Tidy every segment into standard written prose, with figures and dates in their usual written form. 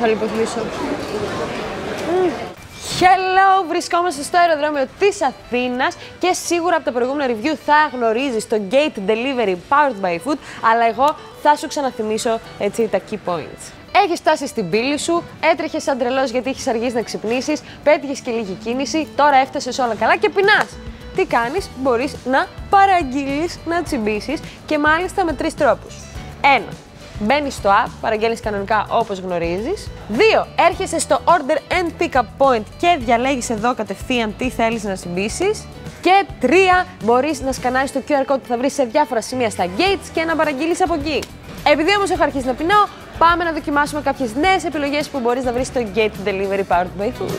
θα λιποθυμίσω. Hello! Βρισκόμαστε στο αεροδρόμιο της Αθήνας και σίγουρα από τα προηγούμενα review θα γνωρίζεις το Gate Delivery Powered by Food, αλλά εγώ θα σου ξαναθυμίσω έτσι τα key points. Έχεις φτάσει στην πύλη σου, έτρεχες σαν τρελός γιατί έχεις αργήσει να ξυπνήσεις, πέτυχες και λίγη κίνηση, τώρα έφτασες όλα καλά και πεινάς. Τι κάνεις? Μπορείς να παραγγείλεις, να τσιμπήσεις και μάλιστα με τρεις τρόπους. 1. Μπαίνεις στο app, παραγγέλνεις κανονικά όπως γνωρίζεις. 2. Έρχεσαι στο order and pick up point και διαλέγεις εδώ κατευθείαν τι θέλεις να συμπήσεις. Και 3. Μπορείς να σκανάρεις το QR code που θα βρεις σε διάφορα σημεία στα gates και να παραγγείλεις από εκεί. Επειδή όμως έχω αρχίσει να πεινάω, πάμε να δοκιμάσουμε κάποιες νέες επιλογές που μπορείς να βρεις στο Gate Delivery Powered by Food.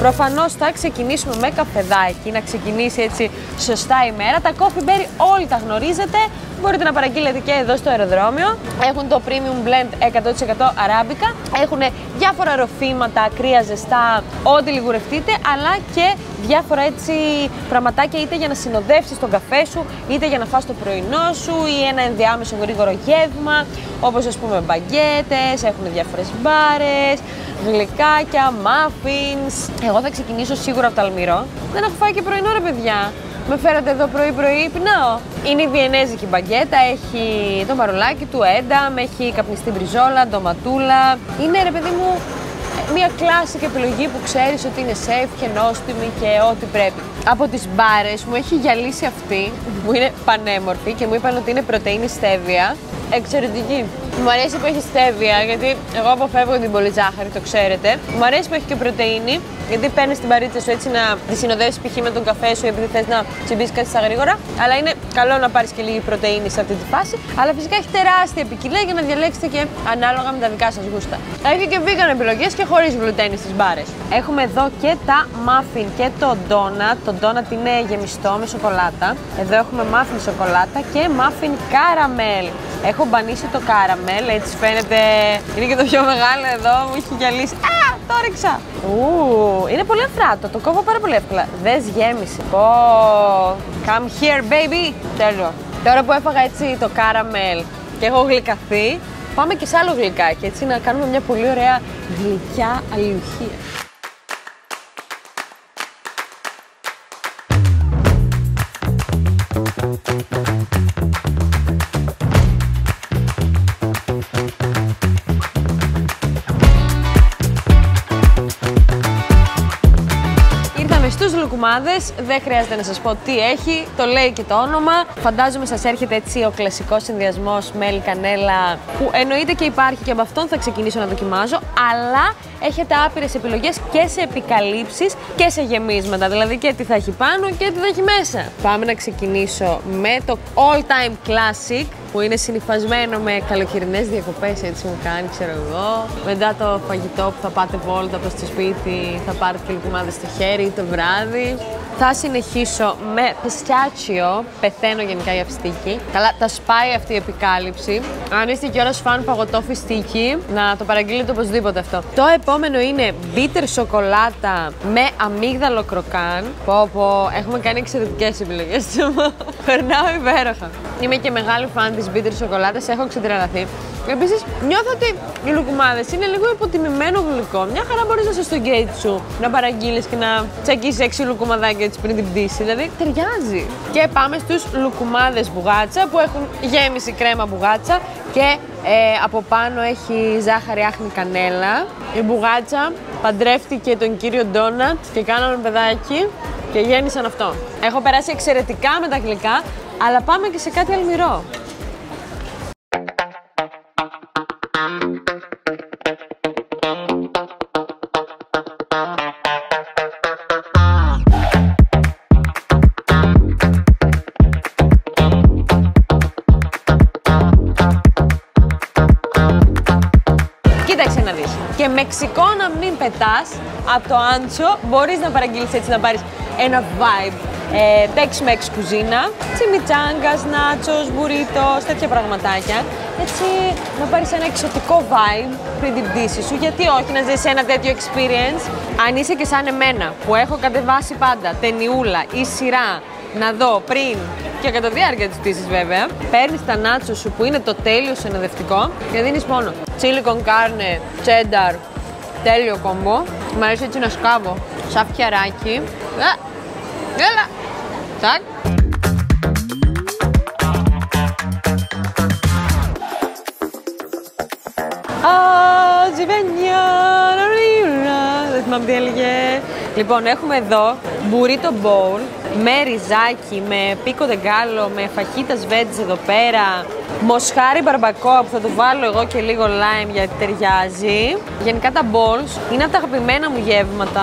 Προφανώς θα ξεκινήσουμε με καφεδάκι, να ξεκινήσει έτσι σωστά η μέρα. Τα Coffee Berry όλοι τα γνωρίζετε, μπορείτε να παραγγείλετε και εδώ στο αεροδρόμιο. Έχουν το Premium Blend 100% Αράβικα, έχουν διάφορα ροφήματα, κρύα, ζεστά, ό,τι λιγουρευτείτε, αλλά και διάφορα έτσι πραγματάκια είτε για να συνοδεύσεις τον καφέ σου, είτε για να φας το πρωινό σου ή ένα ενδιάμεσο γρήγορο γεύμα, όπως ας πούμε μπαγκέτες, έχουν διάφορες μπάρες, γλυκάκια, muffins. Εγώ θα ξεκινήσω σίγουρα από το αλμυρό. Δεν έχω φάει και πρωινό ρε παιδιά. Με φέρατε εδώ πρωί-πρωί, πεινάω. Είναι η βιενέζικη μπαγκέτα, έχει το μαρουλάκι του ένταμ, έχει καπνιστή μπριζόλα, ντοματούλα. Είναι ρε παιδί μου μια κλασική επιλογή που ξέρεις ότι είναι safe και νόστιμη και ό,τι πρέπει. Από τις μπάρες μου έχει γυαλίσει αυτή που είναι πανέμορφη και μου είπαν ότι είναι πρωτεΐνη στέβια. Εξαιρετική. Μου αρέσει που έχει στέβια, γιατί εγώ αποφεύγω την πολύ ζάχαρη, το ξέρετε. Μου αρέσει που έχει και πρωτεΐνη, γιατί παίρνεις την μπαρίτσα σου έτσι να τη συνοδεύεις π.χ. με τον καφέ σου, επειδή θες να τσιμπήσεις κάτι στα γρήγορα. Αλλά είναι καλό να πάρεις και λίγη πρωτεΐνη σε αυτή τη φάση. Αλλά φυσικά έχει τεράστια ποικιλία για να διαλέξετε και ανάλογα με τα δικά σας γούστα. Έχει και vegan επιλογές και χωρίς γλουτένι στις μπάρες. Έχουμε εδώ και τα muffin και το donut. Το donut είναι γεμιστό με σοκολάτα. Εδώ έχουμε muffin σοκολάτα και muffin caramel. Έχω μπανίσει το caramel, έτσι φαίνεται, είναι και το πιο μεγάλο εδώ, μου έχει γυαλίσει. Α, το ρίξα! Είναι πολύ αφράτο, το κόβω πάρα πολύ εύκολα. Δες γέμιση. Come here baby! Τέλειο. Τώρα που έφαγα έτσι το caramel και έχω γλυκαθεί, πάμε και σε άλλο γλυκάκι, έτσι να κάνουμε μια πολύ ωραία γλυκιά αλλιουχία. Στους Λουκουμάδες, δεν χρειάζεται να σας πω τι έχει, το λέει και το όνομα. Φαντάζομαι σας έρχεται έτσι ο κλασικός συνδυασμός μέλι κανέλα, που εννοείται και υπάρχει και από αυτόν θα ξεκινήσω να δοκιμάζω, αλλά έχετε άπειρες επιλογές και σε επικαλύψεις και σε γεμίσματα, δηλαδή και τι θα έχει πάνω και τι θα έχει μέσα. Πάμε να ξεκινήσω με το all-time classic, που είναι συνυφασμένο με καλοκαιρινές διακοπές, έτσι μου κάνει, ξέρω εγώ. Μετά το φαγητό που θα πάτε βόλτα προς το σπίτι, θα πάρετε και λουκουμάδες στο χέρι το βράδυ. Θα συνεχίσω με πιστάτσιο, πεθαίνω γενικά για φιστίκι. Καλά, τα σπάει αυτή η επικάλυψη. Αν είστε κιόλας φαν παγωτό φιστίκι, να το παραγγείλετε οπωσδήποτε αυτό. Το επόμενο είναι μπίτερ σοκολάτα με αμύγδαλο κροκάν. Πω, έχουμε κάνει εξαιρετικές επιλογές. Περνάω υπέροχα. Είμαι και μεγάλη φαν της μπίτερ σοκολάτας, έχω ξετρελαθεί. Επίσης, νιώθω ότι οι λουκουμάδες είναι λίγο υποτιμημένο γλυκό. Μια χαρά μπορείς να είσαι στο gate σου, να παραγγείλεις και να τσακίσεις 6 λουκουμαδάκια έτσι πριν την πτήση. Δηλαδή, ταιριάζει. Και πάμε στους λουκουμάδες μπουγάτσα που έχουν γέμιση κρέμα μπουγάτσα και από πάνω έχει ζάχαρη, άχνη, κανέλα. Η μπουγάτσα παντρεύτηκε τον κύριο ντόνατ και κάναμε παιδάκι και γέννησαν αυτό. Έχω περάσει εξαιρετικά με τα γλυκά, αλλά πάμε και σε κάτι αλμυρό. Κοίταξε να δεις. Και μεξικό να μην πετάς από το άντσο, μπορείς να παραγγείλεις έτσι να πάρεις ένα vibe. Tex-Mex κουζίνα, τσιμιτσάνγκας, νάτσος, μπουρίτος, τέτοια πραγματάκια. έτσι να πάρεις ένα εξωτικό vibe πριν την πτήση σου. Γιατί όχι να ζεις ένα τέτοιο experience. Αν είσαι και σαν εμένα που έχω κατεβάσει πάντα ταινιούλα ή σειρά να δω πριν και κατά τη διάρκεια της πτήσης βέβαια, παίρνεις τα νάτσο σου που είναι το τέλειο συνοδευτικό και δίνεις μόνο chili con carne, cheddar, τέλειο κόμπο. Μ' αρέσει έτσι να σκάβω σαν πιαράκι. Έλα! Τσακ! Δεν θυμάμαι τι έλεγε. Λοιπόν, έχουμε εδώ burrito bowl με ριζάκι, με πίκο δεγκάλο, με φαχίτας βέτζης εδώ πέρα, μοσχάρι μπαρμπακόα που θα του βάλω εγώ και λίγο lime γιατί ταιριάζει. Γενικά τα bowls είναι από τα αγαπημένα μου γεύματα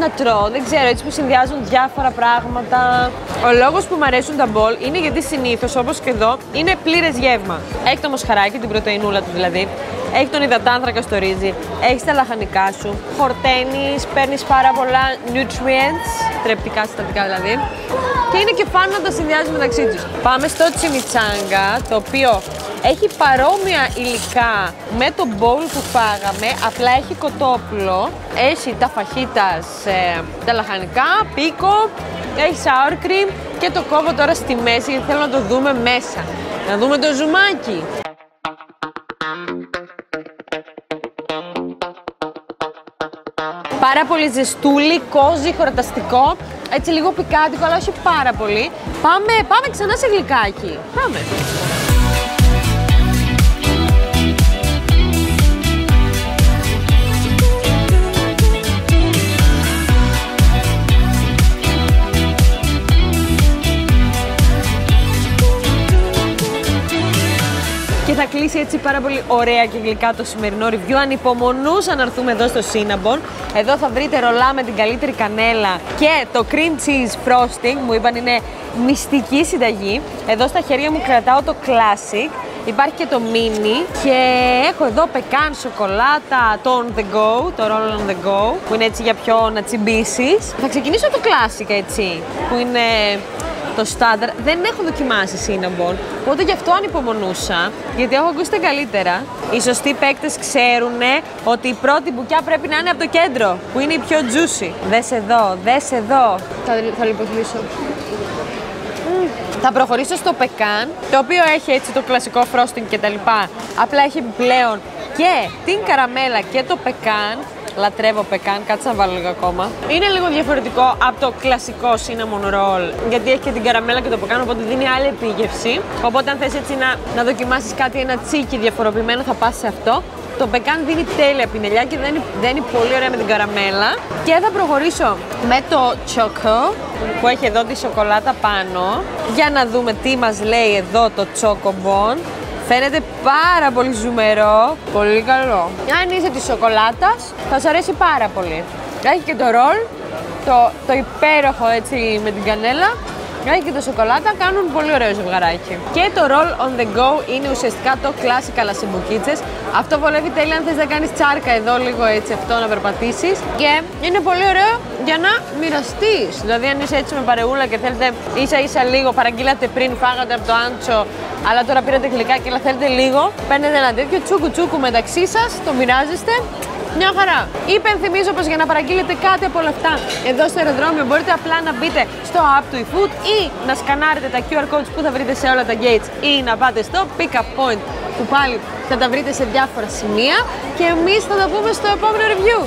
να τρώω, δεν ξέρω, έτσι που συνδυάζουν διάφορα πράγματα. Ο λόγος που μου αρέσουν τα bowl είναι γιατί συνήθως, όπως και εδώ, είναι πλήρες γεύμα. Έχει το μοσχαράκι, την πρωτεϊνούλα του δηλαδή, έχει τον υδατάνθρακα στο ρύζι, έχεις τα λαχανικά σου, χορταίνεις, παίρνεις πάρα πολλά nutrients, τρεπτικά συστατικά δηλαδή, και είναι και φαν να τα συνδυάζεις μεταξύ τους. Πάμε στο τσιμιτσάγκα, το οποίο έχει παρόμοια υλικά με το bowl που φάγαμε, απλά έχει κοτόπουλο, έχει τα φαχίτας, τα λαχανικά, πίκο, έχει sour cream και το κόβω τώρα στη μέση γιατί θέλω να το δούμε μέσα, να δούμε το ζουμάκι. Πάρα πολύ ζεστούλι, κόζι, χορταστικό, έτσι λίγο πικάντικο, αλλά όχι πάρα πολύ. Πάμε ξανά σε γλυκάκι. Πάμε. Και θα κλείσει έτσι πάρα πολύ ωραία και γλυκά το σημερινό review. Ανυπομονούσα να έρθουμε εδώ στο Cinnabon. Εδώ θα βρείτε ρολά με την καλύτερη κανέλα και το cream cheese frosting. Μου είπαν είναι μυστική συνταγή. Εδώ στα χέρια μου κρατάω το classic. Υπάρχει και το mini. Και έχω εδώ πεκάν, σοκολάτα, το on the go, το roll on the go, που είναι έτσι για πιο να τσιμπήσεις. Θα ξεκινήσω το classic έτσι, που είναι το στάνταρ. Δεν έχω δοκιμάσει Cinnabon, οπότε γι' αυτό ανυπομονούσα, γιατί έχω ακούσει τα καλύτερα. Οι σωστοί παίκτες ξέρουν ότι η πρώτη μπουκιά πρέπει να είναι από το κέντρο, που είναι η πιο juicy. Δες εδώ. Θα λιποθυμίσω. Θα προχωρήσω στο πεκάν, το οποίο έχει έτσι το κλασικό frosting και τα λοιπά. Απλά έχει επιπλέον και την καραμέλα και το πεκάν. Λατρεύω πεκάν, κάτσε να βάλω λίγο ακόμα. Είναι λίγο διαφορετικό από το κλασικό cinnamon roll, γιατί έχει και την καραμέλα και το πεκάν, οπότε δίνει άλλη επίγευση. Οπότε αν θες έτσι να δοκιμάσεις κάτι, ένα τσίκι διαφοροποιημένο, θα πας σε αυτό. Το πεκάν δίνει τέλεια πινελιά και δένει πολύ ωραία με την καραμέλα. Και θα προχωρήσω με το choco, που έχει εδώ τη σοκολάτα πάνω. Για να δούμε τι μας λέει εδώ το chocobon. Φαίνεται πάρα πολύ ζουμερό, πολύ καλό. Αν είσαι της σοκολάτας, θα σου αρέσει πάρα πολύ. Έχει και το ρολ, το υπέροχο έτσι με την κανέλα. Έχει και το σοκολάτα, κάνουν πολύ ωραίο ζευγαράκι. Και το roll on the go είναι ουσιαστικά το classic αλλά σε μπουκίτσες. Αυτό βολεύει τέλεια αν θες να κάνεις τσάρκα εδώ λίγο έτσι αυτό να περπατήσεις. Και είναι πολύ ωραίο για να μοιραστείς. Δηλαδή αν είσαι έτσι με παρεούλα και θέλετε ίσα ίσα λίγο, παραγγείλατε πριν, φάγατε από το άντσο, αλλά τώρα πήρατε γλυκά και θέλετε λίγο, παίρνετε ένα τέτοιο τσούκου τσούκου μεταξύ σας, το μοιράζεστε. Μια χαρά! Υπενθυμίζω πως για να παραγγείλετε κάτι από όλα αυτά εδώ στο αεροδρόμιο μπορείτε απλά να μπείτε στο app του efood ή να σκανάρετε τα QR codes που θα βρείτε σε όλα τα gates ή να πάτε στο pick-up point που πάλι θα τα βρείτε σε διάφορα σημεία και εμείς θα τα πούμε στο επόμενο review!